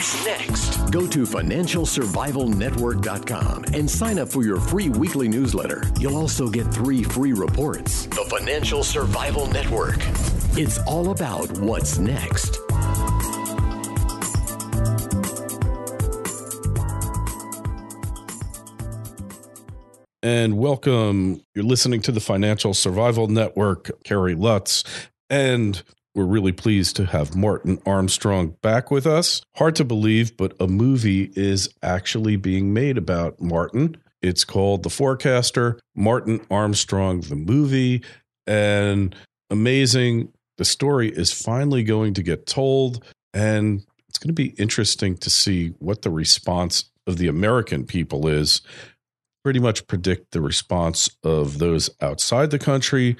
What's next? Go to FinancialSurvivalNetwork.com and sign up for your free weekly newsletter. You'll also get 3 free reports. The Financial Survival Network. It's all about what's next. And welcome. You're listening to the Financial Survival Network, Kerry Lutz. And we're really pleased to have Martin Armstrong back with us. Hard to believe, but a movie is actually being made about Martin. It's called The Forecaster, Martin Armstrong, the movie. And amazing. The story is finally going to get told. And it's going to be interesting to see what the response of the American people is. Pretty much predict the response of those outside the country.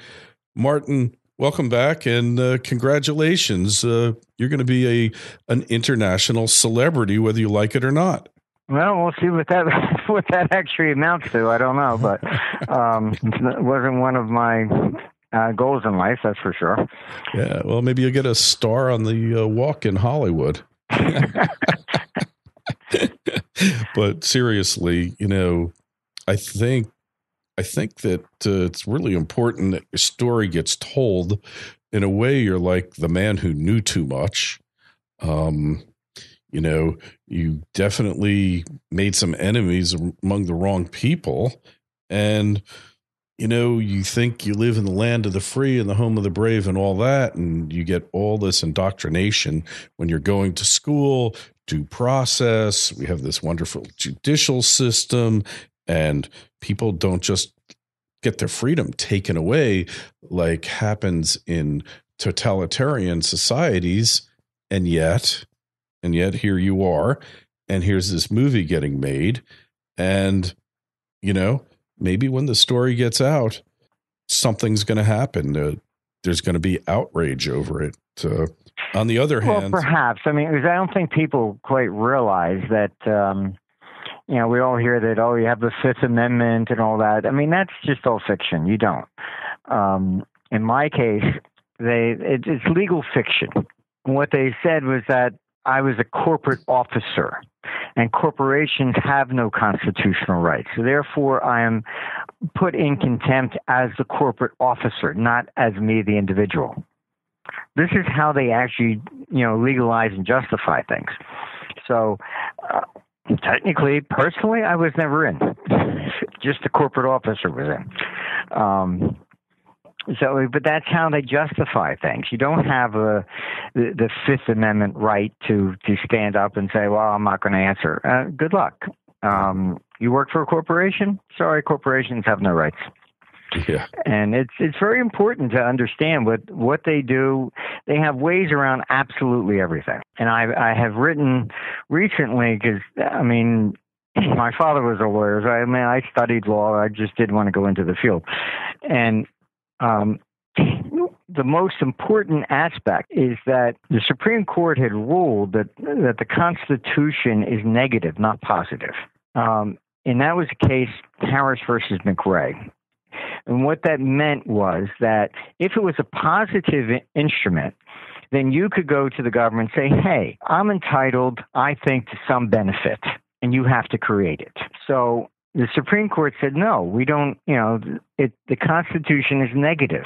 Martin, welcome back and congratulations. You're going to be an international celebrity, whether you like it or not. Well, we'll see what that actually amounts to. I don't know, but it wasn't one of my goals in life, that's for sure. Yeah, well, maybe you'll get a star on the walk in Hollywood. But seriously, you know, I think that it's really important that your story gets told. In a way, you're like the man who knew too much. You know, you definitely made some enemies among the wrong people. And, you know, you think you live in the land of the free and the home of the brave and all that. And you get all this indoctrination when you're going to school, due process. We have this wonderful judicial system. And people don't just get their freedom taken away like happens in totalitarian societies. And yet here you are, and here's this movie getting made. And, you know, maybe when the story gets out, something's going to happen. There's going to be outrage over it. On the other hand, well, perhaps. I mean, I don't think people quite realize that, you know, we all hear that, oh, you have the Fifth Amendment and all that. I mean, that's just all fiction. You don't. In my case, it's legal fiction. What they said was that I was a corporate officer, and corporations have no constitutional rights. So therefore, I am put in contempt as the corporate officer, not as me, the individual. This is how they actually, you know, legalize and justify things. So technically, personally, I was never in. Just the corporate officer was in. But that's how they justify things. You don't have the Fifth Amendment right to stand up and say, well, I'm not going to answer. Good luck. You work for a corporation? Sorry, corporations have no rights. Yeah. And it's very important to understand what they do. They have ways around absolutely everything. And I have written recently because, I mean, my father was a lawyer. So I studied law. I just didn't want to go into the field. And the most important aspect is that the Supreme Court had ruled that the Constitution is negative, not positive. And that was the case, Harris versus McRae. And what that meant was that if it was a positive instrument, then you could go to the government and say, hey, I'm entitled, I think, to some benefit, and you have to create it. So the Supreme Court said, no, we don't, you know, the Constitution is negative.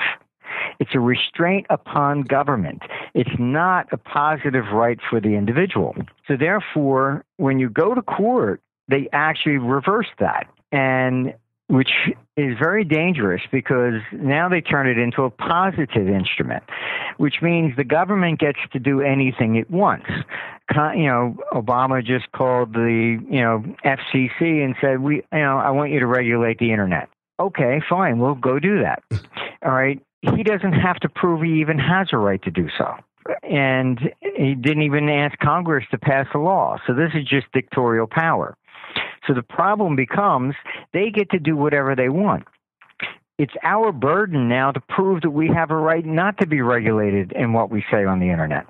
It's a restraint upon government. It's not a positive right for the individual. So therefore, when you go to court, they actually reverse that. And which is very dangerous because now they turn it into a positive instrument, which means the government gets to do anything it wants. You know, Obama just called the, you know, FCC and said, I want you to regulate the internet. Okay, fine. We'll go do that. All right. He doesn't have to prove he even has a right to do so. And he didn't even ask Congress to pass a law. So this is just dictatorial power. So the problem becomes they get to do whatever they want. It's our burden now to prove that we have a right not to be regulated in what we say on the internet.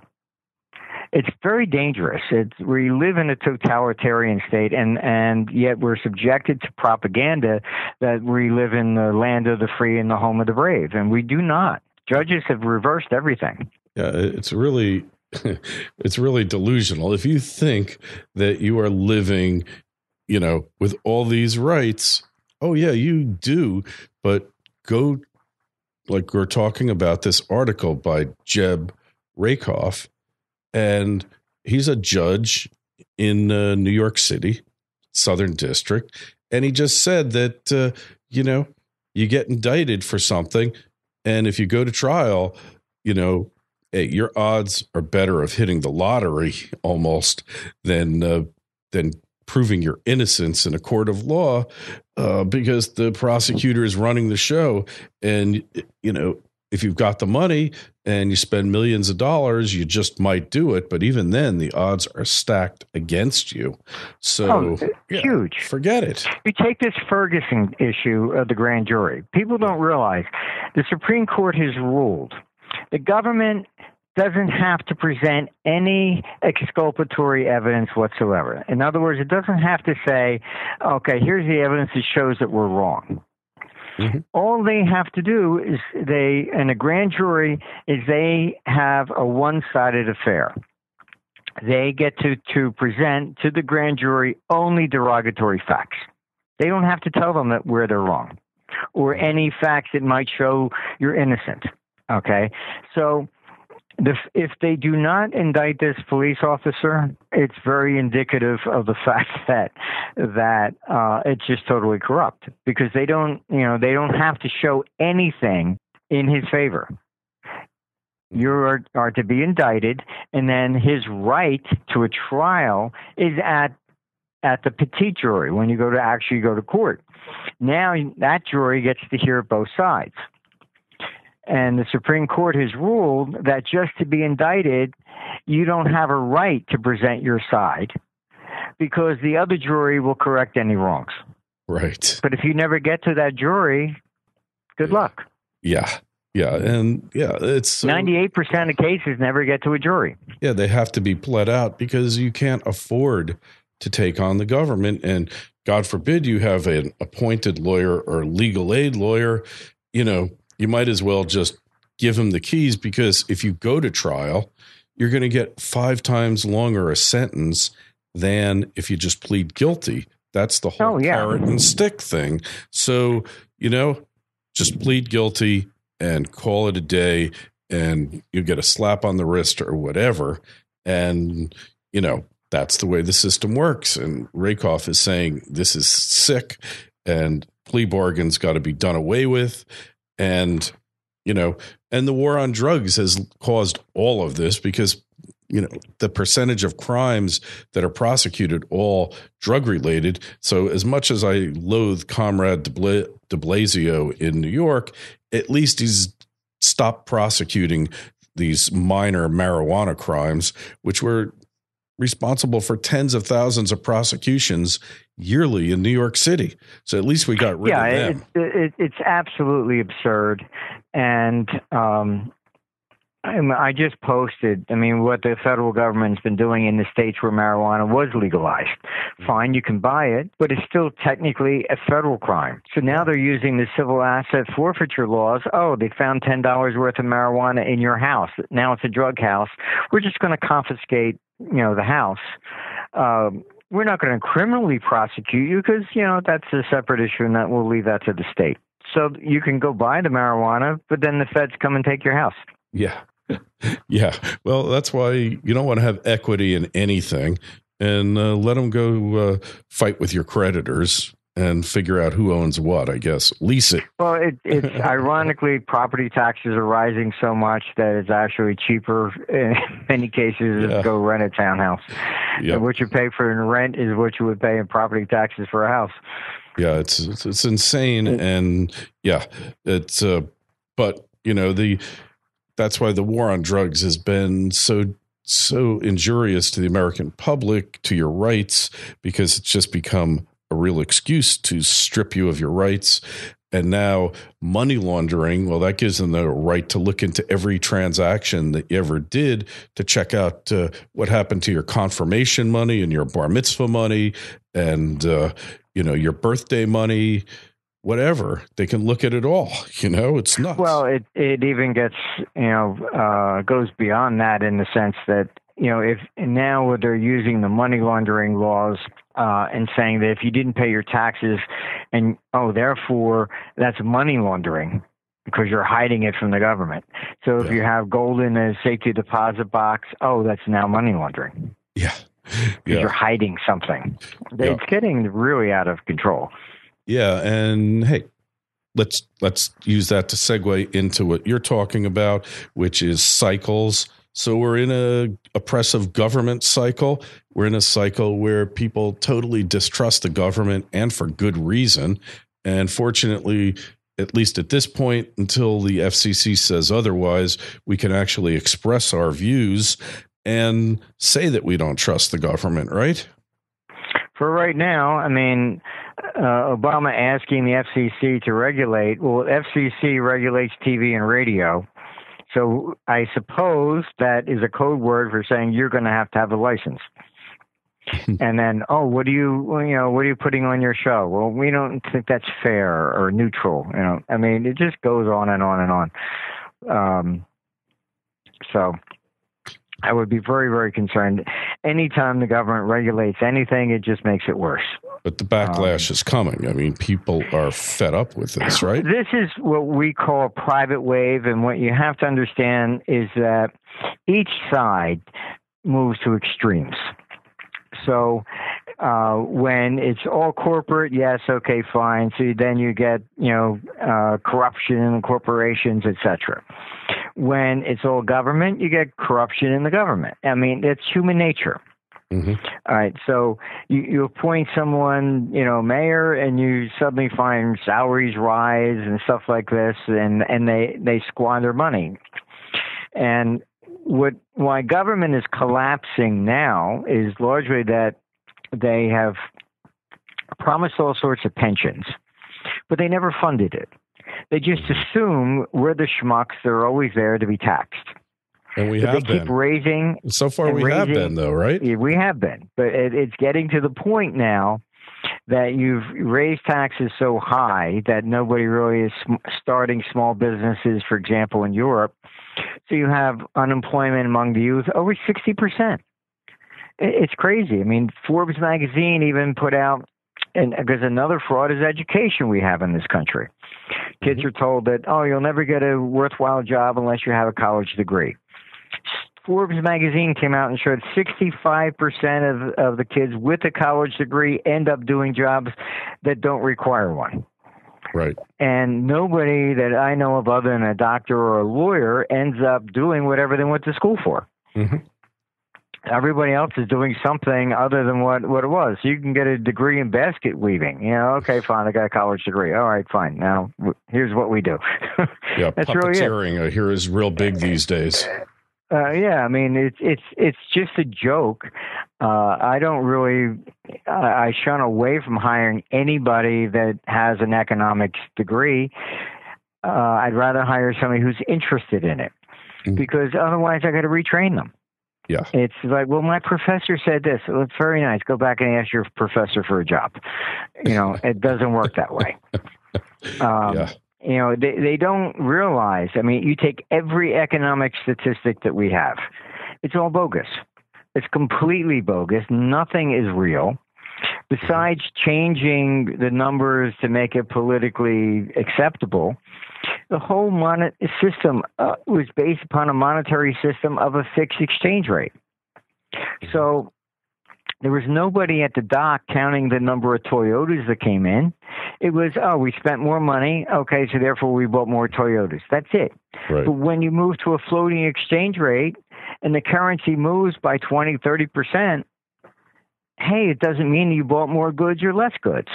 It's very dangerous. We live in a totalitarian state, and yet we're subjected to propaganda that we live in the land of the free and the home of the brave, and we do not. Judges have reversed everything. Yeah, it's really it's really delusional if you think that you are living, you know, with all these rights. Oh, yeah, you do. But go, like we're talking about this article by Jeb Rakoff, and he's a judge in New York City, Southern District. And he just said that, you know, you get indicted for something. And if you go to trial, you know, hey, your odds are better of hitting the lottery almost than proving your innocence in a court of law, because the prosecutor is running the show. And, you know, if you've got the money and you spend millions of dollars, you just might do it. But even then, the odds are stacked against you. So huge. Forget it. You take this Ferguson issue of the grand jury. People don't realize the Supreme Court has ruled the government doesn't have to present any exculpatory evidence whatsoever. In other words, it doesn't have to say, okay, here's the evidence that shows that we're wrong. Mm-hmm. All they have to do is they, and a grand jury, is they have a one-sided affair. They get to present to the grand jury only derogatory facts. They don't have to tell them that where they're wrong or any facts that might show you're innocent. Okay, so if they do not indict this police officer, it's very indicative of the fact that it's just totally corrupt, because they don't have to show anything in his favor. You are to be indicted, and then his right to a trial is at the petite jury when you go to court. Now that jury gets to hear both sides. And the Supreme Court has ruled that just to be indicted, you don't have a right to present your side, because the other jury will correct any wrongs. Right. But if you never get to that jury, good luck. Yeah. Yeah. And yeah, it's 98% of cases never get to a jury. Yeah. They have to be pled out because you can't afford to take on the government. And God forbid you have an appointed lawyer or legal aid lawyer, you know, you might as well just give him the keys, because if you go to trial, you're going to get 5 times longer a sentence than if you just plead guilty. That's the whole carrot and stick thing. So, you know, just plead guilty and call it a day, and you get a slap on the wrist or whatever. And, you know, that's the way the system works. And Rakoff is saying this is sick, and plea bargains got to be done away with. And, you know, and the war on drugs has caused all of this, because, you know, the percentage of crimes that are prosecuted, all drug related. So as much as I loathe Comrade De Blasio in New York, at least he's stopped prosecuting these minor marijuana crimes, which were responsible for tens of thousands of prosecutions yearly in New York City. So at least we got rid of them. It's absolutely absurd. And I just posted, I mean, what the federal government's been doing in the states where marijuana was legalized. Fine, you can buy it, but it's still technically a federal crime. So now they're using the civil asset forfeiture laws. Oh, they found $10 worth of marijuana in your house. Now it's a drug house. We're just going to confiscate, you know, the house. We're not going to criminally prosecute you, because, you know, that's a separate issue, and that we'll leave that to the state. So you can go buy the marijuana, but then the feds come and take your house. Yeah. Yeah. Well, that's why you don't want to have equity in anything, and let them go fight with your creditors and figure out who owns what, I guess. Lease it. Well, it's ironically, property taxes are rising so much that it's actually cheaper in many cases to go rent a townhouse. Yep. What you pay for in rent is what you would pay in property taxes for a house. Yeah, it's insane. And yeah, it's but, you know, that's why the war on drugs has been so injurious to the American public, to your rights, because it's just become a real excuse to strip you of your rights. And now money laundering, well, that gives them the right to look into every transaction that you ever did, to check out what happened to your confirmation money and your bar mitzvah money and, you know, your birthday money, whatever, they can look at it all. You know, it's nuts. Well, it even gets, goes beyond that in the sense that, if now they're using the money laundering laws and saying that if you didn't pay your taxes and, therefore that's money laundering because you're hiding it from the government. So if you have gold in a safety deposit box, that's now money laundering. Yeah. You're hiding something. It's getting really out of control. Yeah. And hey, let's use that to segue into what you're talking about, which is cycles. So we're in an oppressive government cycle. We're in a cycle where people totally distrust the government, and for good reason. And fortunately, at least at this point, until the FCC says otherwise, we can actually express our views and say that we don't trust the government, right? For right now, Obama asking the FCC to regulate. Well, FCC regulates TV and radio. So I suppose that is a code word for saying you're going to have a license. And then, what are you putting on your show? Well, we don't think that's fair or neutral. It just goes on and on and on. So I would be very, very concerned. Anytime the government regulates anything, it just makes it worse. But the backlash is coming. People are fed up with this, right? This is what we call a private wave. And what you have to understand is that each side moves to extremes. So when it's all corporate, yes, okay, fine. So then you get, corruption in corporations, etc. When it's all government, you get corruption in the government. It's human nature. Mm-hmm. All right. So you appoint someone, mayor, and you suddenly find salaries rise and stuff like this, and they squander money. And why government is collapsing now is largely that they have promised all sorts of pensions, but they never funded it. They just assume we're the schmucks. They're always there to be taxed. And we have been. Keep raising. So far we have been, though, right? We have been. But it's getting to the point now that you've raised taxes so high that nobody really is starting small businesses, for example, in Europe. So you have unemployment among the youth over 60%. It's crazy. Forbes magazine even put out, and because another fraud is education we have in this country. Kids are told that, you'll never get a worthwhile job unless you have a college degree. Forbes magazine came out and showed 65% of the kids with a college degree end up doing jobs that don't require one. Right. And nobody that I know of other than a doctor or a lawyer ends up doing whatever they went to school for. Mm-hmm. Everybody else is doing something other than what it was. You can get a degree in basket weaving. Okay, fine. I got a college degree. All right, fine. Now, here's what we do. Yeah, that's puppeteering really I hear is real big these days. It's just a joke. I shun away from hiring anybody that has an economics degree. I'd rather hire somebody who's interested in it, because otherwise I got to retrain them. Yeah. It's like, well, my professor said this. Well, it's very nice. Go back and ask your professor for a job. It doesn't work that way. They don't realize, you take every economic statistic that we have. It's all bogus. It's completely bogus. Nothing is real. Besides changing the numbers to make it politically acceptable, the whole system was based upon a monetary system of a fixed exchange rate. So there was nobody at the dock counting the number of Toyotas that came in. It was, we spent more money. Okay, so therefore we bought more Toyotas. That's it. Right. But when you move to a floating exchange rate and the currency moves by 20, 30%, hey, it doesn't mean you bought more goods or less goods.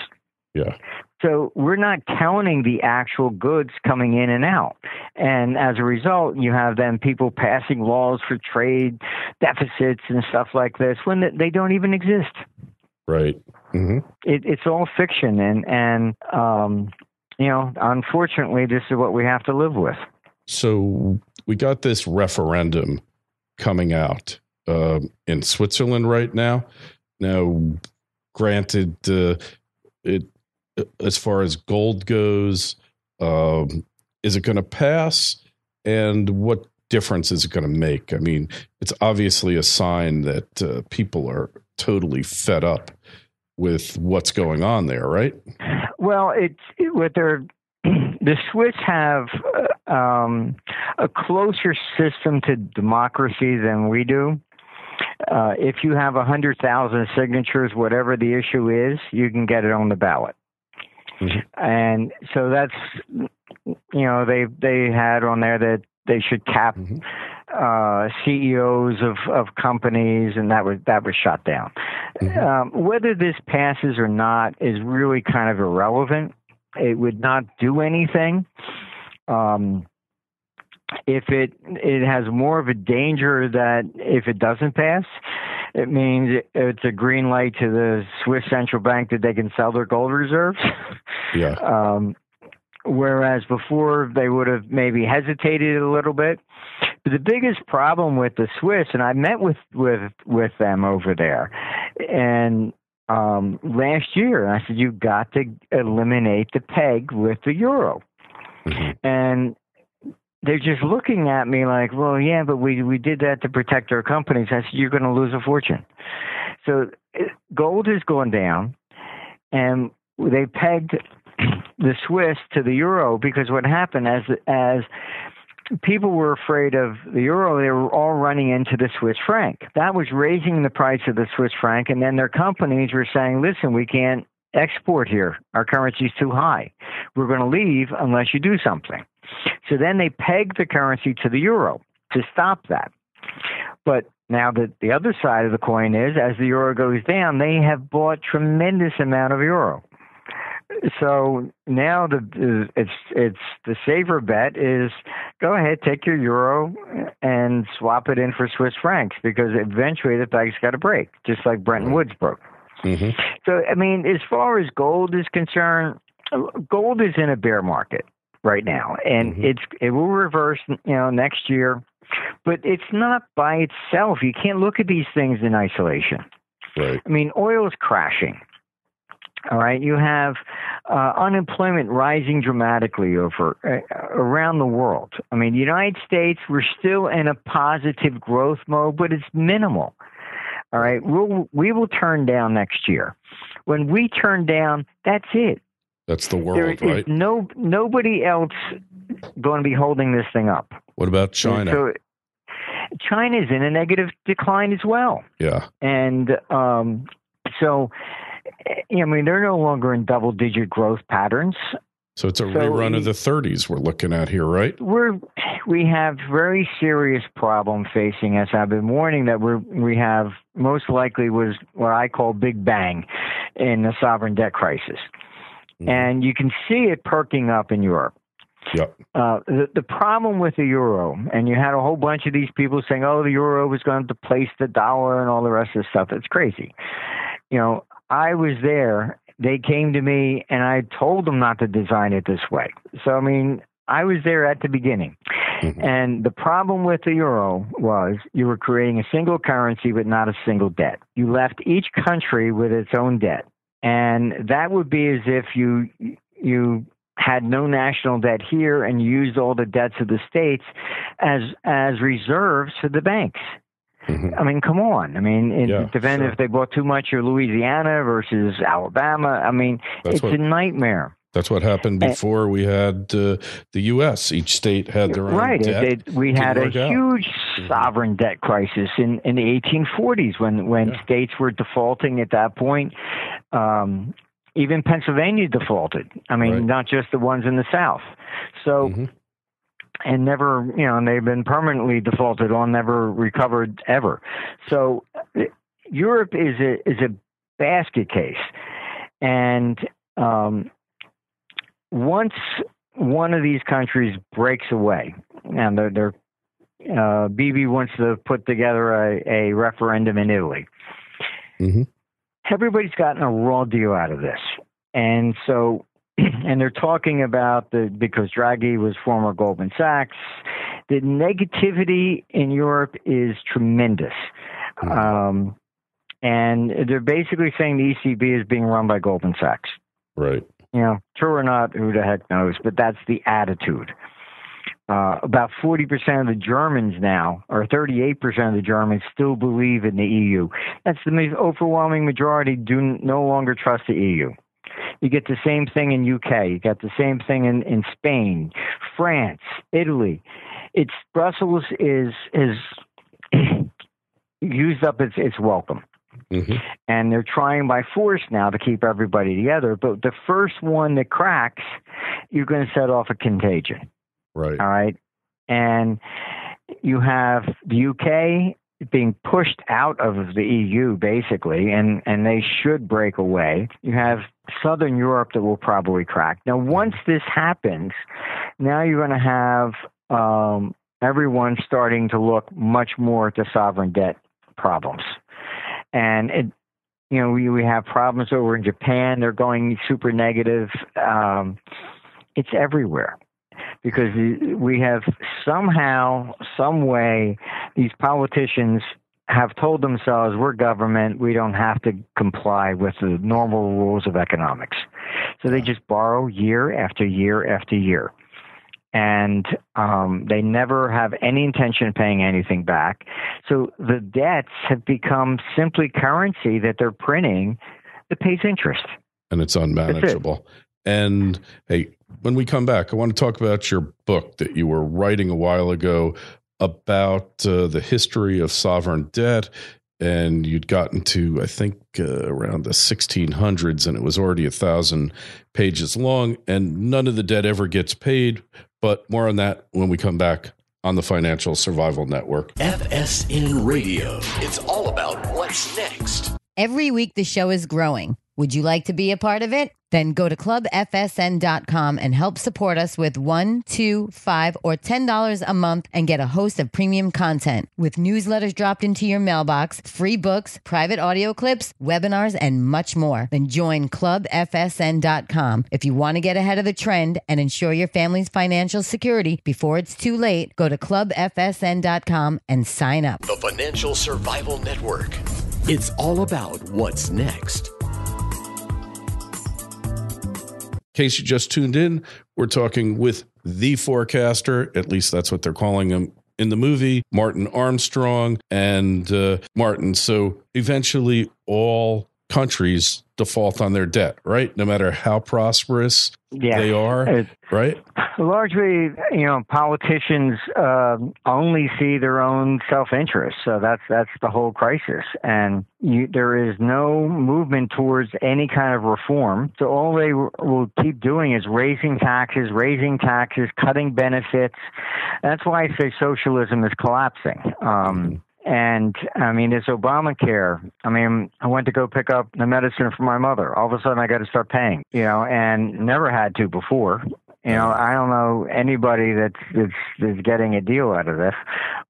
Yeah. So we're not counting the actual goods coming in and out. And as a result, you have then people passing laws for trade deficits and stuff like this when they don't even exist. Right. Mm-hmm. It's all fiction. And unfortunately, this is what we have to live with. So we got this referendum coming out in Switzerland right now. Now, granted, as far as gold goes? Is it going to pass? And what difference is it going to make? I mean, it's obviously a sign that people are totally fed up with what's going on there, right? Well, the Swiss have a closer system to democracy than we do. If you have 100,000 signatures, whatever the issue is, you can get it on the ballot. Mm-hmm. And so that's, they had on there that they should cap mm-hmm. CEOs of companies, and that was shot down. Mm-hmm. Whether this passes or not is really kind of irrelevant. It would not do anything. If it has more of a danger that if it doesn't pass, it means it's a green light to the Swiss Central Bank that they can sell their gold reserves. Yeah. Whereas before they would have maybe hesitated a little bit. But the biggest problem with the Swiss, and I met with them over there, and last year, and I said, you've got to eliminate the peg with the euro. Mm-hmm. And they're just looking at me like, well, yeah, but we did that to protect our companies. I said, you're going to lose a fortune. So gold has gone down, and they pegged the Swiss to the euro because what happened as people were afraid of the euro, they were all running into the Swiss franc. That was raising the price of the Swiss franc, and then their companies were saying, listen, we can't export here. Our currency's too high. We're going to leave unless you do something. So then they pegged the currency to the euro to stop that. But now that the other side of the coin is, as the euro goes down, they have bought tremendous amount of euro. So now it's the safer bet is go ahead, take your euro and swap it in for Swiss francs, because eventually the peg's got to break, just like Bretton Woods broke. Mm-hmm. So, I mean, as far as gold is concerned, gold is in a bear market right now, and mm-hmm. it will reverse, next year, but it's not by itself. You can't look at these things in isolation. Right. I mean, oil is crashing. All right, you have unemployment rising dramatically over around the world. I mean, the United States, we're still in a positive growth mode, but it's minimal. All right, we will turn down next year. When we turn down, that's it. That's the world, right? There is nobody else going to be holding this thing up. What about China? So China's in a negative decline as well. Yeah, and so. I mean, they're no longer in double-digit growth patterns. So it's a rerun of the 30s we're looking at here, right? We have very serious problem facing us. I've been warning that we have most likely was what I call Big Bang in the sovereign debt crisis. Mm. And you can see it perking up in Europe. Yep. The problem with the euro, and you had a whole bunch of these people saying, oh, the euro was going to replace the dollar and all the rest of the stuff. It's crazy. I was there, they came to me, and I told them not to design it this way. So, I mean, I was there at the beginning. Mm-hmm. And the problem with the euro was you were creating a single currency but not a single debt. You left each country with its own debt. And that would be as if you had no national debt here and used all the debts of the states as reserves for the banks. Mm-hmm. I mean, come on. I mean, it depends if they bought too much of Louisiana versus Alabama. I mean, it's a nightmare. That's what happened before we had the U.S. Each state had their own debt. Right. We had a huge sovereign debt crisis in the 1840s when states were defaulting at that point. Even Pennsylvania defaulted. I mean, not just the ones in the South. So... Mm-hmm. And never, and they've been permanently defaulted on, never recovered ever. So Europe is a basket case. And once one of these countries breaks away, and Bibi wants to put together a referendum in Italy, mm-hmm. everybody's gotten a raw deal out of this. And so... And they're talking about because Draghi was former Goldman Sachs, the negativity in Europe is tremendous. Mm-hmm. And they're basically saying the ECB is being run by Goldman Sachs. Right. You know, true or not, who the heck knows? But that's the attitude. About 40% of the Germans now, or 38% of the Germans, still believe in the EU. That's the overwhelming majority do no longer trust the EU. You get the same thing in UK. You get the same thing in Spain, France, Italy. It's Brussels is used up its welcome. Mm-hmm. And they're trying by force now to keep everybody together. But the first one that cracks, you're going to set off a contagion. Right. All right. And you have the UK being pushed out of the EU, basically, and they should break away. You have Southern Europe that will probably crack. Now, once this happens, now you're going to have everyone starting to look much more at the sovereign debt problems. And, you know, we have problems over in Japan. They're going super negative. It's everywhere. Because we have somehow, some way, these politicians have told themselves, we're government, we don't have to comply with the normal rules of economics. So they just borrow year after year after year. And they never have any intention of paying anything back. So the debts have become simply currency that they're printing that pays interest. And it's unmanageable. And hey, when we come back, I want to talk about your book that you were writing a while ago about the history of sovereign debt. And you'd gotten to, I think, around the 1600s, and it was already 1,000 pages long, and none of the debt ever gets paid. But more on that when we come back on the Financial Survival Network. FSN Radio. It's all about what's next. Every week the show is growing. Would you like to be a part of it? Then go to clubfsn.com and help support us with $1, $2, $5, or $10 a month and get a host of premium content with newsletters dropped into your mailbox, free books, private audio clips, webinars, and much more. Then join clubfsn.com. If you want to get ahead of the trend and ensure your family's financial security before it's too late, go to clubfsn.com and sign up. The Financial Survival Network. It's all about what's next. In case you just tuned in, we're talking with The Forecaster, at least that's what they're calling him in the movie, Martin Armstrong. And Martin, so eventually all countries default on their debt, right? No matter how prosperous they are, right? Largely, you know, politicians only see their own self-interest. So that's the whole crisis. And there is no movement towards any kind of reform. So all they will keep doing is raising taxes, cutting benefits. That's why I say socialism is collapsing. And I mean, this Obamacare, I went to go pick up the medicine for my mother. All of a sudden I got to start paying, you know, and never had to before. You know, I don't know anybody that's getting a deal out of this,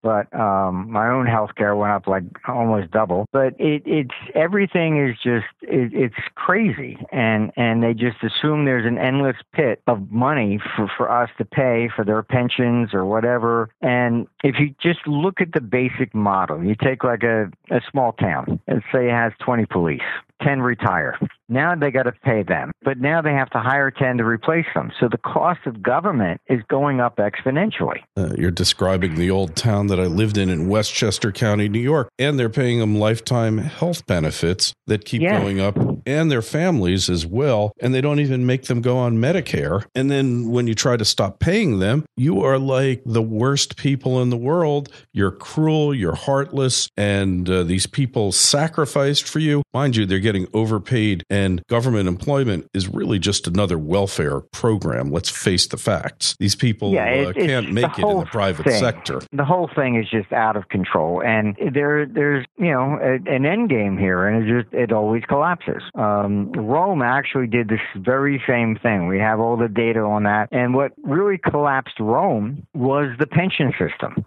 but my own healthcare went up like almost double. But it's everything is just it's crazy, and they just assume there's an endless pit of money for us to pay for their pensions or whatever. And if you just look at the basic model, you take like a small town, let's say it has 20 police. 10 retire. Now they got to pay them, but now they have to hire 10 to replace them. So the cost of government is going up exponentially. You're describing the old town that I lived in Westchester County, New York, and they're paying them lifetime health benefits that keep going up, and their families as well. And they don't even make them go on Medicare. And then when you try to stop paying them, you are like the worst people in the world. You're cruel, you're heartless, and these people sacrificed for you. Mind you, they're getting overpaid, and government employment is really just another welfare program. Let's face the facts. These people can't make it in the private sector. The whole thing is just out of control, and there's you know an end game here, and it always collapses. Rome actually did this very same thing. We have all the data on that, and what really collapsed Rome was the pension system.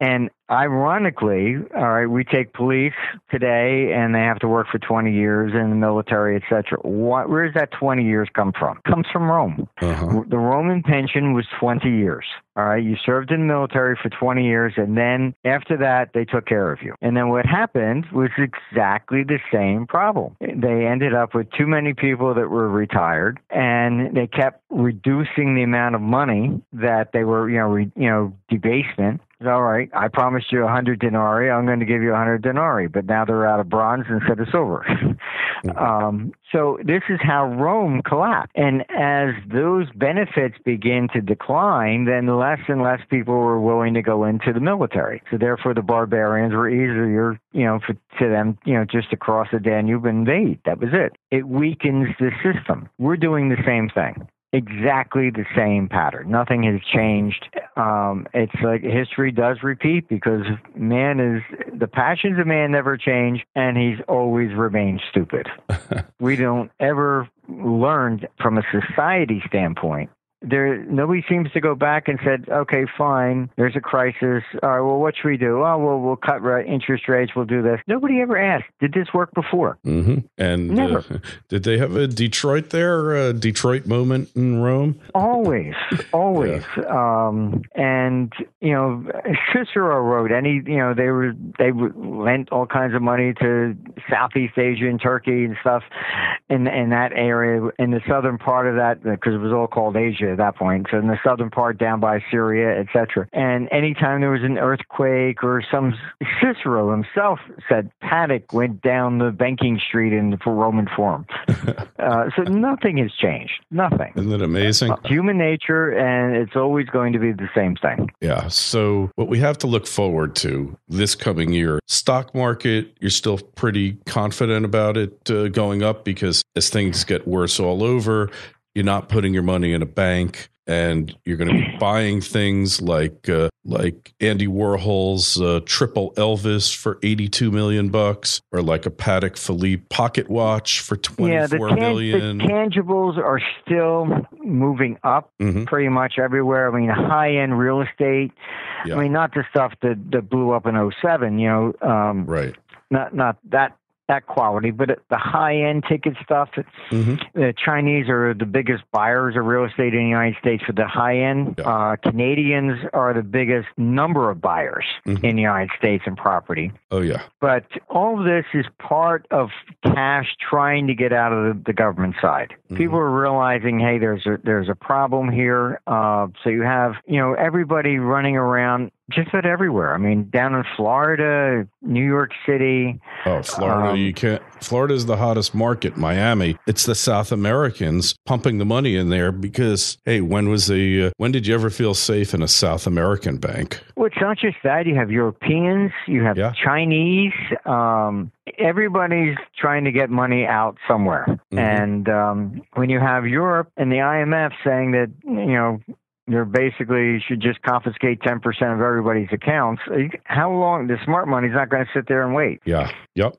And ironically, all right, we take police today and they have to work for 20 years in the military, et cetera. Where does that 20 years come from? It comes from Rome. Uh-huh. The Roman pension was 20 years. All right, you served in the military for 20 years, and then after that, they took care of you. And then what happened was exactly the same problem. They ended up with too many people that were retired, and they kept reducing the amount of money that they were, debasement. All right, I promised you 100 denarii. I'm going to give you 100 denarii, but now they're out of bronze instead of silver. So this is how Rome collapsed. And as those benefits begin to decline, then less and less people were willing to go into the military. So therefore, the barbarians were easier, to them, just to cross the Danube and invade. That was it. It weakens the system. We're doing the same thing. Exactly the same pattern. Nothing has changed. It's like history does repeat because the passions of man never change, and he's always remained stupid. We don't ever learn from a society standpoint. Nobody seems to go back and said, okay, fine, there's a crisis. All right, well, what should we do? Oh, well, we'll cut interest rates. We'll do this. Nobody ever asked, did this work before? Mm-hmm. And never. Did they have a Detroit there, a Detroit moment in Rome? Always. Yeah. Cicero wrote, they lent all kinds of money to Southeast Asia and Turkey and stuff in that area, in the southern part of that, because it was all called Asia at that point, so in the southern part down by Syria, etc. And anytime there was an earthquake or Cicero himself said Patek went down the banking street in the Roman Forum. So nothing has changed. Nothing. Isn't that amazing? Human nature, and it's always going to be the same thing. Yeah. So what we have to look forward to this coming year, stock market, you're still pretty confident about it going up, because as things get worse all over, you're not putting your money in a bank, and you're going to be buying things like Andy Warhol's triple Elvis for $82 million, or like a Patek Philippe pocket watch for $24 million. The tangibles are still moving up pretty much everywhere. I mean, high-end real estate. Yeah. I mean, not the stuff that blew up in 2007. Right? Not that. That quality, but the high-end ticket stuff, the Chinese are the biggest buyers of real estate in the United States for the high-end. Yeah. Canadians are the biggest number of buyers in the United States in property. Oh, yeah. But all of this is part of cash trying to get out of the government side. Mm-hmm. People are realizing, hey, there's a problem here. So you have, everybody running around just about everywhere. I mean, down in Florida, New York City. Oh, Florida! Florida is the hottest market. Miami. It's the South Americans pumping the money in there because, hey, when did you ever feel safe in a South American bank? Well, it's not just that. You have Europeans. You have Chinese. Everybody's trying to get money out somewhere. Mm-hmm. And when you have Europe and the IMF saying that, they're basically should just confiscate 10% of everybody's accounts. How long? The smart money's not going to sit there and wait. Yeah. Yep.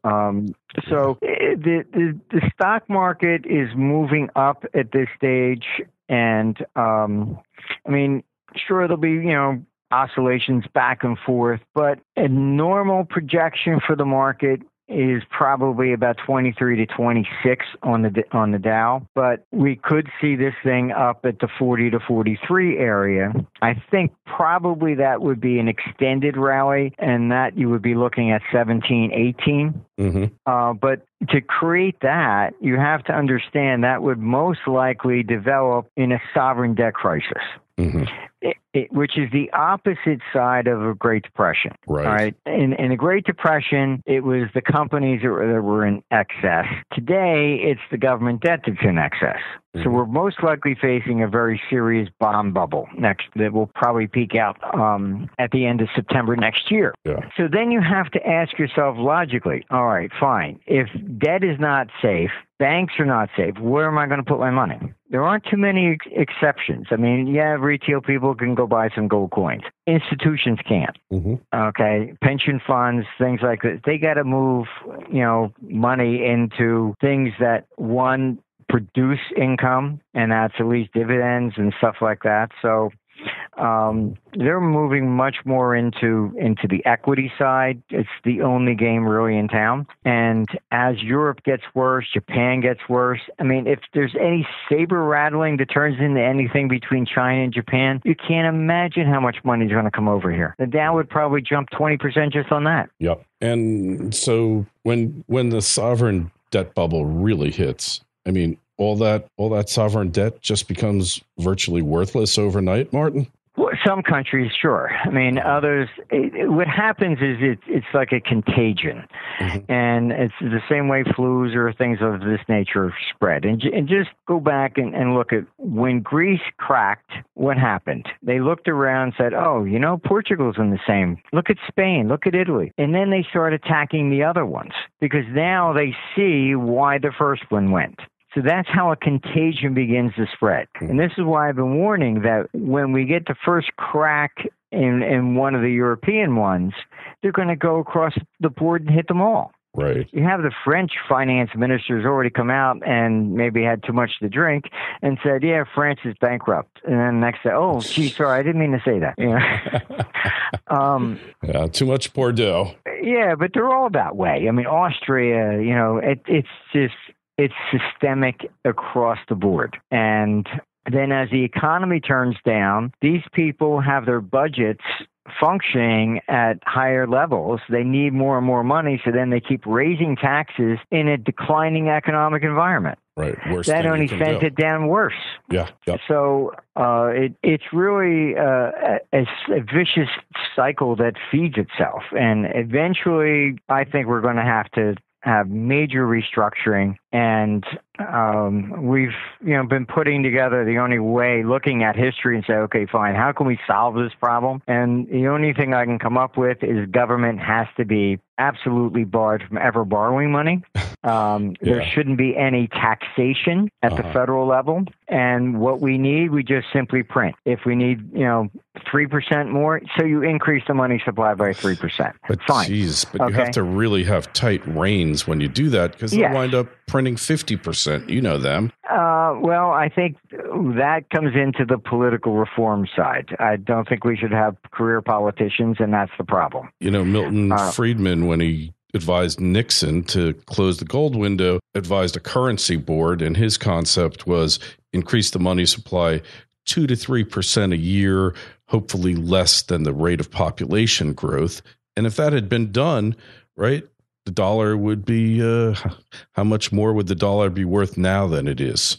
So the stock market is moving up at this stage, and sure, there'll be oscillations back and forth, but a normal projection for the market is probably about 23 to 26 on the Dow, but we could see this thing up at the 40 to 43 area. I think probably that would be an extended rally, and that you would be looking at 17, 18. Mm-hmm. But to create that, you have to understand that would most likely develop in a sovereign debt crisis. Mm-hmm. Which is the opposite side of a Great Depression. Right. In the Great Depression, it was the companies that were in excess. Today, it's the government debt that's in excess. Mm-hmm. So we're most likely facing a very serious bond bubble that will probably peak out at the end of September next year. Yeah. So then you have to ask yourself logically, all right, fine. If debt is not safe, banks are not safe, where am I going to put my money? There aren't too many exceptions. I mean, retail people can go buy some gold coins. Institutions can't. Mm-hmm. Okay. Pension funds, things like that. They got to move, money into things that, one, produce income, and that's at least dividends and stuff like that. So They're moving much more into the equity side. It's the only game really in town. And as Europe gets worse, Japan gets worse. I mean, if there's any saber rattling that turns into anything between China and Japan, you can't imagine how much money is going to come over here. The Dow would probably jump 20% just on that. Yep. And so when the sovereign debt bubble really hits, I mean, all that sovereign debt just becomes virtually worthless overnight, Martin? Some countries, sure. I mean, others, what happens is it's like a contagion. Mm-hmm. And it's the same way flus or things of this nature spread. And just go back and look at when Greece cracked, what happened? They looked around and said, oh, you know, Portugal's in the same. Look at Spain. Look at Italy. And then they start attacking the other ones because now they see why the first one went. So that's how a contagion begins to spread. And this is why I've been warning that when we get the first crack in one of the European ones, they're going to go across the board and hit them all. Right. You have the French finance ministers already come out and maybe had too much to drink and said, yeah, France is bankrupt. And then next day, oh, gee, sorry, I didn't mean to say that. You know? Yeah, too much Bordeaux. Yeah, but they're all that way. I mean, Austria, you know, it's systemic across the board. And then as the economy turns down, these people have their budgets functioning at higher levels. They need more and more money, so then they keep raising taxes in a declining economic environment. Right. Worse that only sent it down worse. Yeah. Yep. So it's really a vicious cycle that feeds itself. And eventually, I think we're going to have major restructuring, and we've been putting together the only way, looking at history and say, okay, fine, how can we solve this problem? And the only thing I can come up with is government has to be absolutely barred from ever borrowing money. Yeah. There shouldn't be any taxation at the federal level. And what we need, we just simply print. If we need, 3% more, so you increase the money supply by 3%. But fine. Geez, but okay. You have to really have tight reins when you do that, because yes. They'll wind up printing 50%. You know them. Well, I think that comes into the political reform side. I don't think we should have career politicians, and that's the problem. You know, Milton Friedman, when he advised Nixon to close the gold window, advised a currency board, and his concept was increase the money supply 2 to 3% a year, hopefully less than the rate of population growth. And if that had been done, right, the dollar would be, how much more would the dollar be worth now than it is?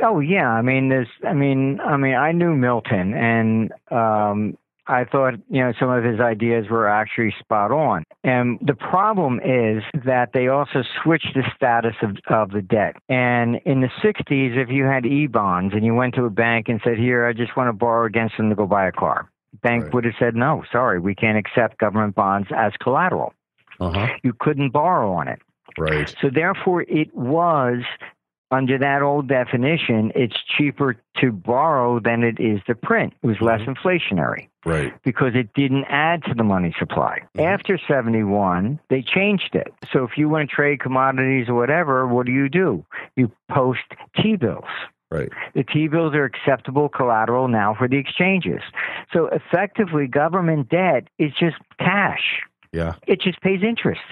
Oh, yeah. I mean, I knew Milton, and I thought, some of his ideas were actually spot on. And the problem is that they also switched the status of the debt. And in the 60s, if you had E-bonds and you went to a bank and said, here, I just want to borrow against them to go buy a car, bank right. would have said, no, sorry, we can't accept government bonds as collateral. Uh-huh. You couldn't borrow on it. Right. So therefore, it was, under that old definition, it's cheaper to borrow than it is to print. It was less inflationary. Right. Because it didn't add to the money supply. Mm-hmm. After 71, they changed it. So if you want to trade commodities or whatever, what do? You post T-bills. Right. The T-bills are acceptable collateral now for the exchanges. So effectively, government debt is just cash. Yeah. It just pays interest.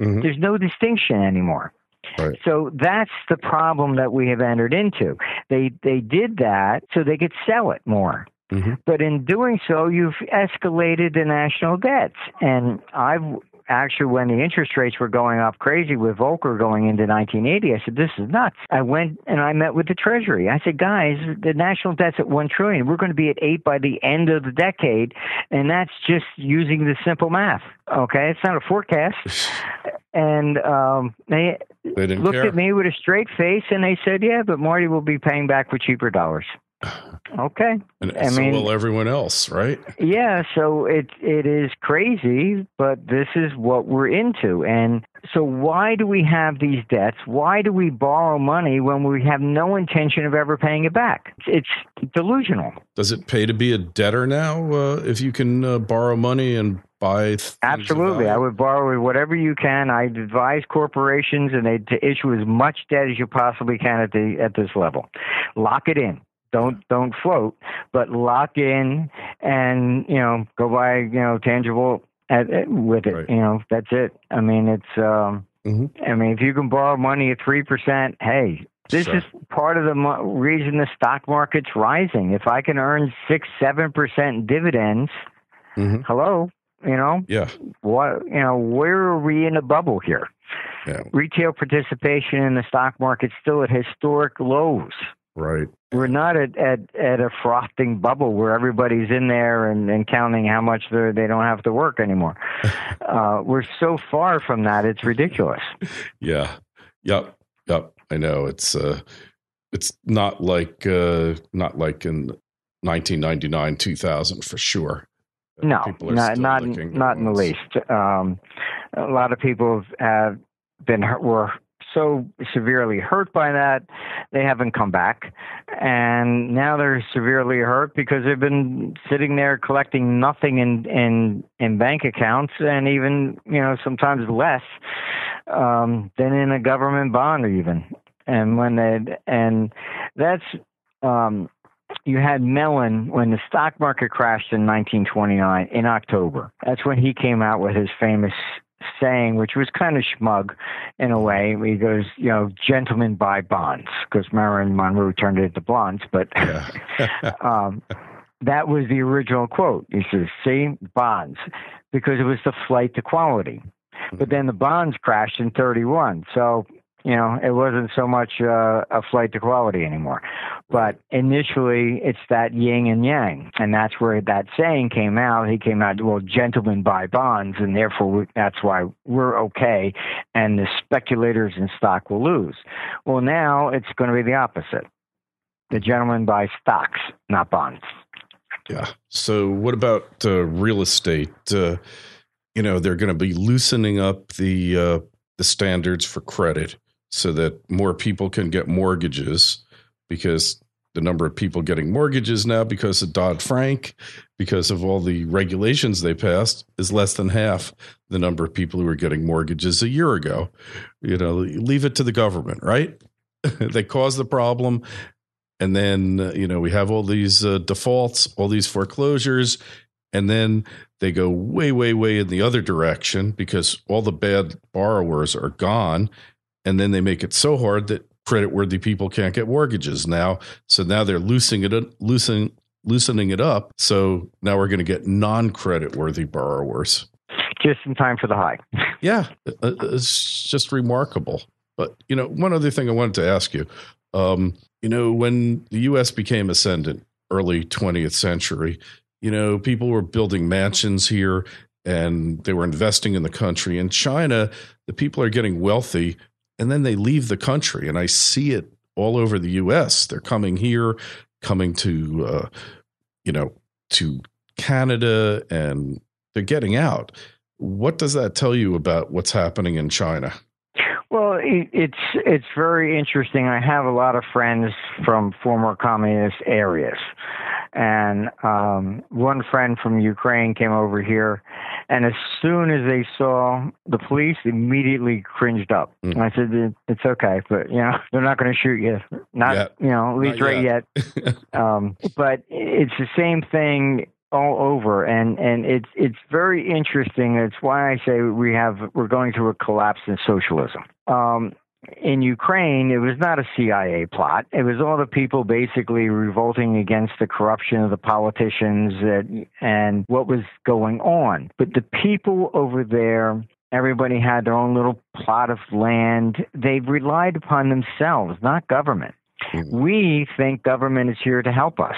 Mm-hmm. There's no distinction anymore. Right. So that's the problem that we have entered into. They did that so they could sell it more. Mm-hmm. But in doing so, you've escalated the national debts. And I've actually, when the interest rates were going up crazy with Volcker going into 1980, I said, this is nuts. I went and I met with the Treasury. I said, guys, the national debt's at $1 trillion. We're going to be at 8 by the end of the decade. And that's just using the simple math. Okay, it's not a forecast. And they didn't looked care. At me with a straight face, and they said, yeah, but Marty will be paying back with cheaper dollars. Okay. And will everyone else, right? Yeah. So it is crazy, but this is what we're into. And so why do we have these debts? Why do we borrow money when we have no intention of ever paying it back? It's delusional. Does it pay to be a debtor now if you can borrow money and buy? Absolutely. I would borrow whatever you can. I advise corporations to issue as much debt as you possibly can at this level. Lock it in. Don't float, but lock in and, go buy, tangible with it. Right. That's it. I mean, it's, I mean, if you can borrow money at 3%, hey, this is part of the reason the stock market's rising. If I can earn 6-7% dividends, hello, what, where are we in a bubble here? Yeah. Retail participation in the stock market's still at historic lows. Right. We're not at a frothing bubble where everybody's in there and counting how much they don't have to work anymore. We're so far from that. It's ridiculous. Yeah. Yep. I know. It's not like in 1999, 2000 for sure. No, not in the least. A lot of people have been hurt, were so severely hurt by that, they haven't come back. And now they're severely hurt because they've been sitting there collecting nothing in bank accounts, and even, sometimes less than in a government bond even. And that's you had Mellon when the stock market crashed in 1929 in October. That's when he came out with his famous saying, which was kind of schmug in a way. He goes, gentlemen buy bonds, because Marilyn Monroe turned it into blondes. But that was the original quote. He says, see, bonds, because it was the flight to quality. But then the bonds crashed in 31. So, it wasn't so much a flight to quality anymore. But initially, it's that yin and yang. And that's where that saying came out. He came out, well, gentlemen buy bonds, and therefore that's why we're okay, and the speculators in stock will lose. Well, now it's going to be the opposite. The gentlemen buy stocks, not bonds. Yeah. So what about real estate? They're going to be loosening up the standards for credit, so that more people can get mortgages, because the number of people getting mortgages now, because of Dodd Frank, because of all the regulations they passed, is less than half the number of people who were getting mortgages a year ago. Leave it to the government, right? They caused the problem. And then, we have all these defaults, all these foreclosures, and then they go way, way, way in the other direction because all the bad borrowers are gone. And then they make it so hard that creditworthy people can't get mortgages now. So now they're loosening it up. So now we're going to get non-creditworthy borrowers. Just in time for the high. Yeah, it's just remarkable. But, one other thing I wanted to ask you, when the U.S. became ascendant early 20th century, people were building mansions here and they were investing in the country. In China, the people are getting wealthy and then they leave the country. And I see it all over the U.S. They're coming here, coming to, to Canada, and they're getting out. What does that tell you about what's happening in China? Well, it's very interesting. I have a lot of friends from former communist areas. And one friend from Ukraine came over here, and as soon as they saw the police, immediately cringed up. And I said, it's okay, but, they're not going to shoot you. Not, yet. At least not right yet. But it's the same thing all over. And it's very interesting. That's why I say we're going through a collapse in socialism. In Ukraine, it was not a CIA plot. It was all the people basically revolting against the corruption of the politicians and what was going on. But the people over there, everybody had their own little plot of land. They relied upon themselves, not government. We think government is here to help us.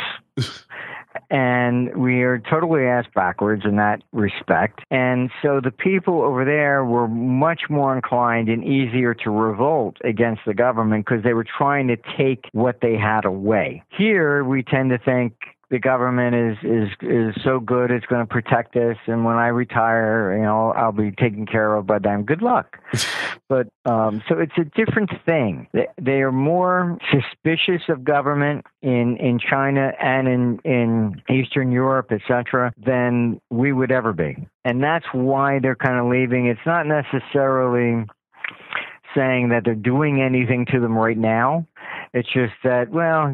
And we are totally ass backwards in that respect. And so the people over there were much more inclined and easier to revolt against the government because they were trying to take what they had away. Here, we tend to think the government is so good, it's going to protect us. And when I retire, I'll be taken care of by them. Good luck. But so it's a different thing. They are more suspicious of government in China and in Eastern Europe, et cetera, than we would ever be. And that's why they're kind of leaving. It's not necessarily saying that they're doing anything to them right now. It's just that, well,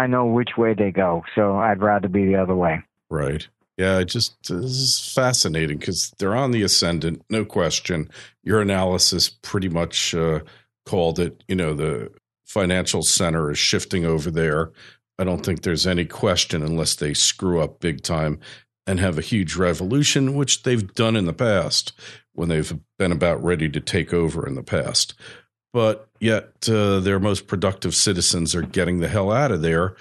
I know which way they go, so I'd rather be the other way. Right. Yeah, this is fascinating because they're on the ascendant, no question. Your analysis pretty much called it, the financial center is shifting over there. I don't think there's any question unless they screw up big time and have a huge revolution, which they've done in the past when they've been about ready to take over in the past. But yet their most productive citizens are getting the hell out of there.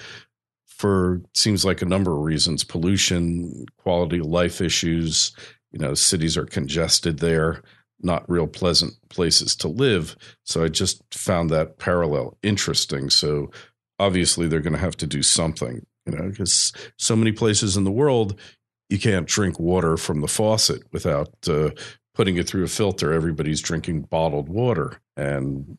For seems like a number of reasons: pollution, quality of life issues, cities are congested there, not real pleasant places to live. So I just found that parallel interesting. So obviously they're going to have to do something, because so many places in the world, you can't drink water from the faucet without putting it through a filter. Everybody's drinking bottled water and,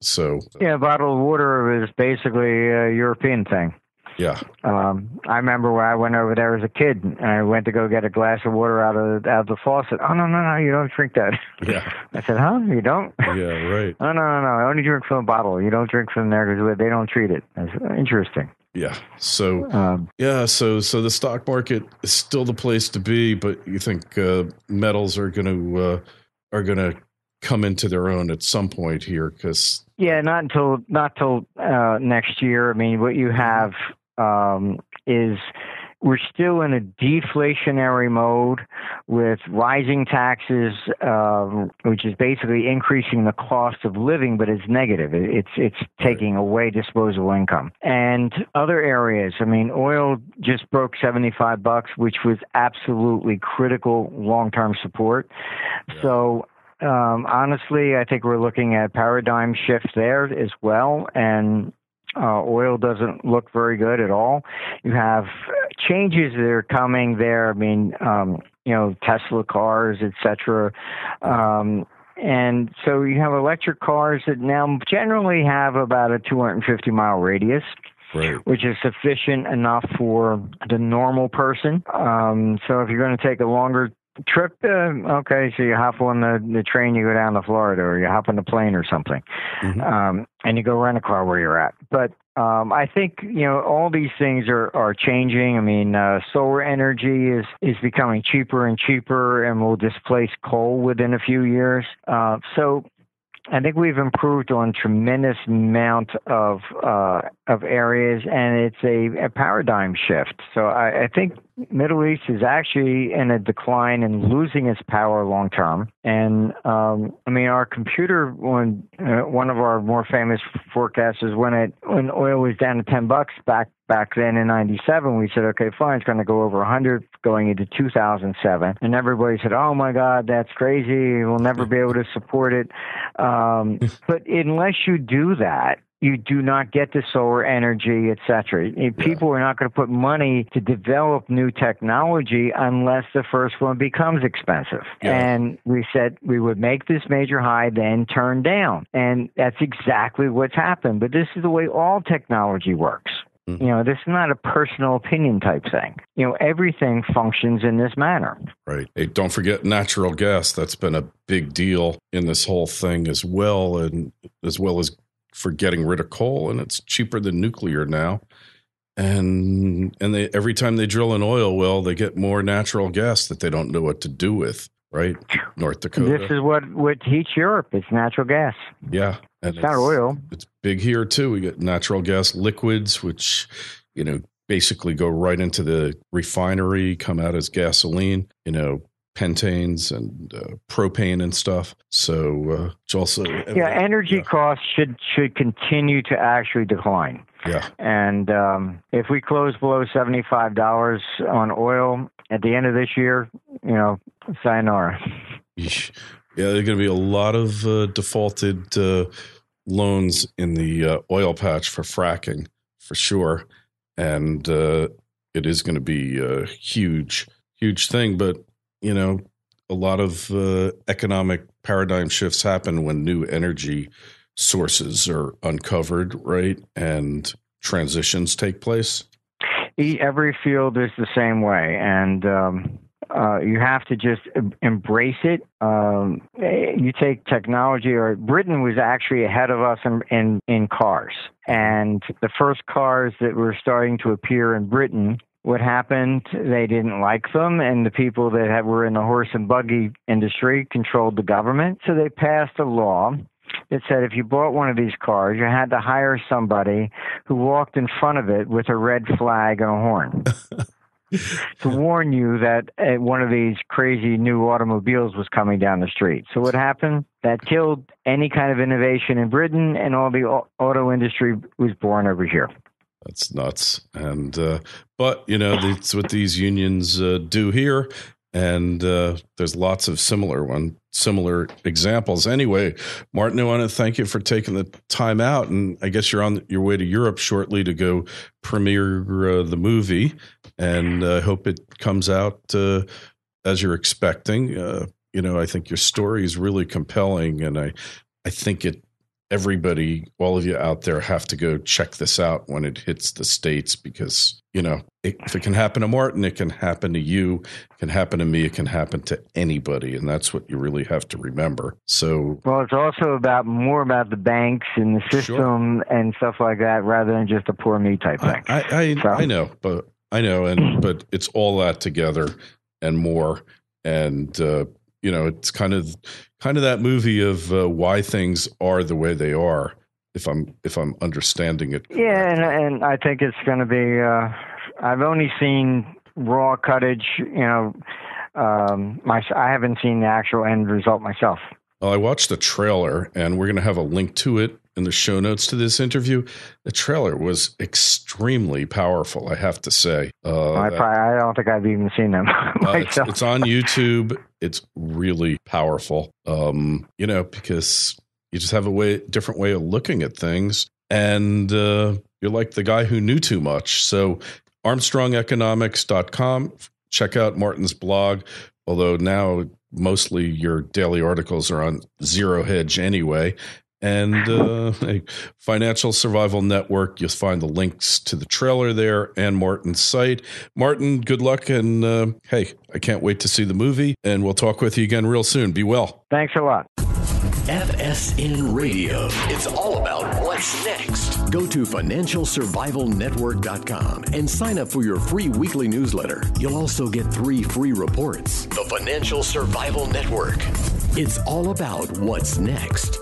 so. Yeah, bottled water is basically a European thing. Yeah. I remember when I went over there as a kid and I went to go get a glass of water out of the faucet. Oh, no, you don't drink that. Yeah. I said, huh? You don't? Yeah, right. Oh, no, I only drink from a bottle. You don't drink from there because they don't treat it. That's interesting. Yeah. So, so the stock market is still the place to be, but you think metals are going to come into their own at some point here because. Yeah, not till next year. I mean, what you have is we're still in a deflationary mode with rising taxes, which is basically increasing the cost of living, but it's negative. It's taking away disposable income. And other areas, I mean, oil just broke $75, which was absolutely critical long-term support. Yeah. So honestly, I think we're looking at paradigm shift there as well. And oil doesn't look very good at all. You have changes that are coming there. I mean, Tesla cars, etc. And so you have electric cars that now generally have about a 250-mile radius. Right. Which is sufficient enough for the normal person. So if you're going to take a longer trip, so you hop on the train, you go down to Florida, or you hop on the plane or something, mm-hmm. And you go rent a car where you're at. But I think all these things are changing. I mean, solar energy is becoming cheaper and cheaper, and will displace coal within a few years. So I think we've improved on tremendous amount of areas, and it's a paradigm shift. So I think Middle East is actually in a decline and losing its power long term. And our computer, one of our more famous forecasters, when oil was down to $10 back then in '97, we said, okay, fine, it's going to go over 100 going into 2007, and everybody said, oh my God, that's crazy. We'll never be able to support it. But unless you do that, you do not get the solar energy, et cetera. People are not going to put money to develop new technology unless the first one becomes expensive. Yeah. And we said we would make this major high, then turn down. And that's exactly what's happened. But this is the way all technology works. Mm-hmm. This is not a personal opinion type thing. Everything functions in this manner. Right. Hey, don't forget natural gas. That's been a big deal in this whole thing as well, and as well as for getting rid of coal, and it's cheaper than nuclear now. And they, every time they drill an oil well, they get more natural gas that they don't know what to do with, right? North Dakota. This is what would heat Europe. It's natural gas. Yeah. And it's not oil. It's big here too. We get natural gas liquids, which, basically go right into the refinery, come out as gasoline, pentanes and propane and stuff. So it's also... energy costs should continue to actually decline. Yeah. And if we close below $75 on oil at the end of this year, sayonara. Yeah, there are going to be a lot of defaulted loans in the oil patch for fracking, for sure. And it is going to be a huge, huge thing, but a lot of economic paradigm shifts happen when new energy sources are uncovered, right? And transitions take place. Every field is the same way. And You have to just embrace it. You take technology, or Britain was actually ahead of us in cars. And the first cars that were starting to appear in Britain, what happened? They didn't like them, and the people that were in the horse and buggy industry controlled the government. So they passed a law that said if you bought one of these cars, you had to hire somebody who walked in front of it with a red flag and a horn to warn you that one of these crazy new automobiles was coming down the street. So what happened? That killed any kind of innovation in Britain, and all the auto industry was born over here. That's nuts. And but, you know, that's what these unions do here. And there's lots of similar examples. Anyway, Martin, I want to thank you for taking the time out. And I guess you're on your way to Europe shortly to go premiere the movie. And I hope it comes out as you're expecting. You know, I think your story is really compelling. And I think everybody, all of you out there, have to go check this out when it hits the States, because, you know, if it can happen to Martin, it can happen to you, it can happen to me, it can happen to anybody. And that's what you really have to remember. So, well, it's also more about the banks and the system, sure, and stuff like that, rather than just a poor me type thing. I know, but it's all that together and more. And, you know, it's kind of that movie of why things are the way they are, if I'm understanding it correctly. Yeah, and I think it's going to be. I've only seen raw cuttage. You know, I haven't seen the actual end result myself. Well, I watched the trailer, and we're going to have a link to it in the show notes to this interview. The trailer was extremely powerful, I have to say. I don't think I've even seen them myself. It's on YouTube. It's really powerful, you know, because you just have different way of looking at things. And you're like the guy who knew too much. So ArmstrongEconomics.com. Check out Martin's blog, although now mostly your daily articles are on Zero Hedge anyway. And a Financial Survival Network. You'll find the links to the trailer there and Martin's site. Martin, good luck. And hey, I can't wait to see the movie. And we'll talk with you again real soon. Be well. Thanks a lot. FSN Radio. It's all about what's next. Go to financialsurvivalnetwork.com and sign up for your free weekly newsletter. You'll also get 3 free reports. The Financial Survival Network. It's all about what's next.